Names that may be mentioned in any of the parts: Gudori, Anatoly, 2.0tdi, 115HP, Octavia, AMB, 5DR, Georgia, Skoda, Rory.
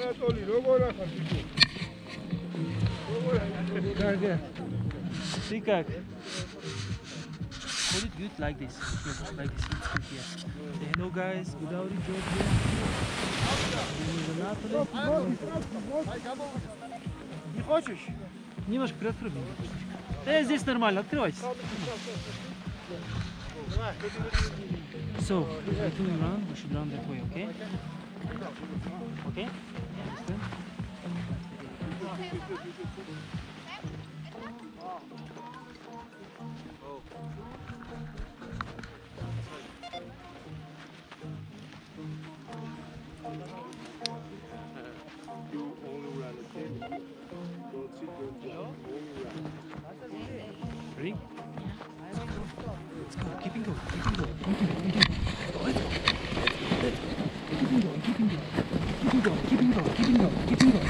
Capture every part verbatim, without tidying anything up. Anatoly, don't go around. Don't go around. See, как? Hold it good like this. Like this. It's good, yeah. Say hello, guys. Gudori, Georgia. This is Anatoly. Не хочешь? Немножко приоткрой. Да, здесь нормально. Открывайся. So, I think we run, we should run that way, okay? Okay? Understand? You only run the table. Don't sit, don't jump. Only run. Ready? Let's go, keep it going, keep it going, keep it going, keep it going, keep it going, keep it going, keep it going, keep it going, keep it going, keep it going.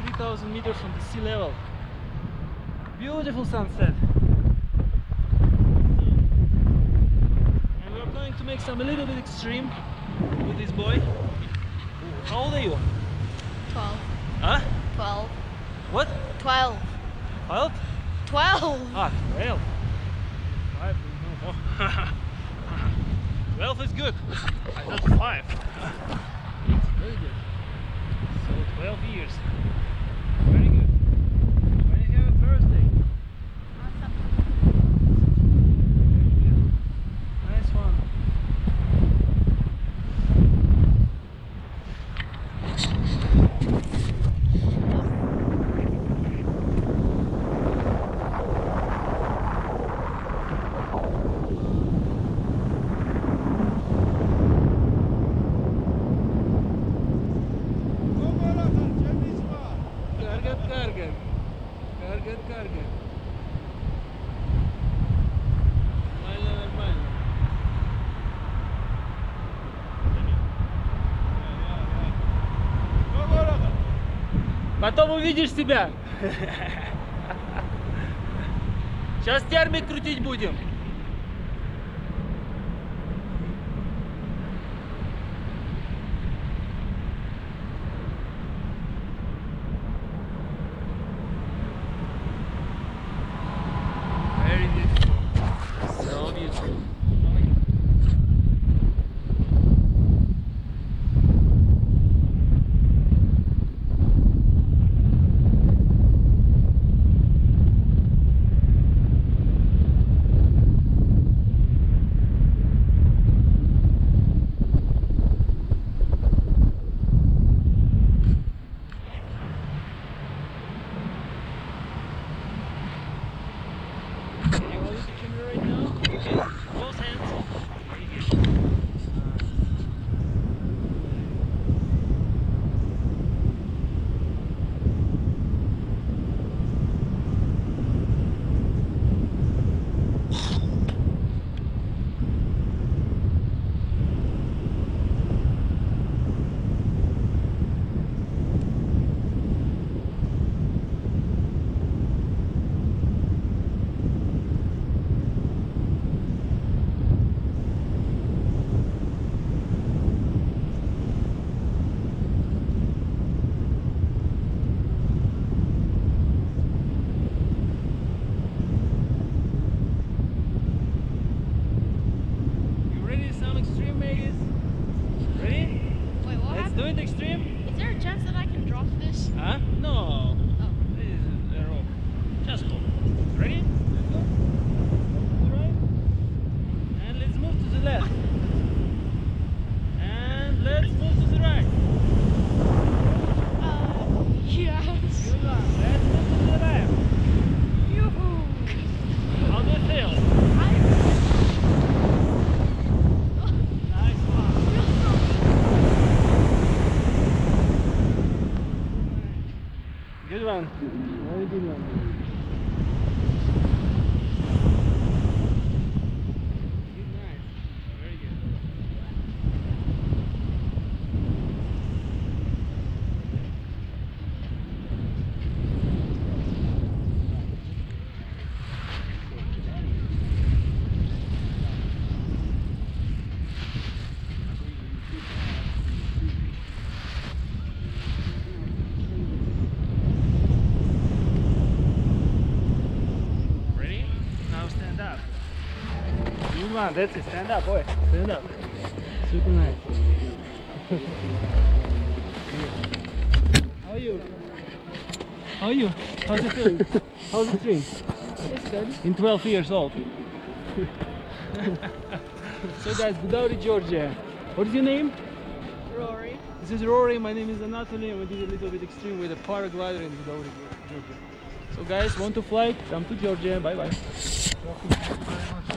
three thousand meters from the sea level. Beautiful sunset. And we're going to make some a little bit extreme with this boy. How old are you? twelve. Huh? twelve. What? twelve. twelve? twelve. Ah, twelve. five, no more. twelve is good. I thought five. It's very good. So twelve years. Very good. When you have a birthday? Awesome. Nice one. Потом увидишь себя. Сейчас термик крутить будем. Left and let's move to the right. bilmem. Onu bilmem. Come on, that's it. Stand up, boy. Stand up. Super nice. How are you? How are you? How's it doing? How's it doing? It's good. In twelve years old. So guys, Gudori, Georgia. What is your name? Rory. This is Rory. My name is Anatoly, and we did a little bit extreme with a paraglider in Gudori, Georgia. So guys, want to fly? Come to Georgia. Bye bye.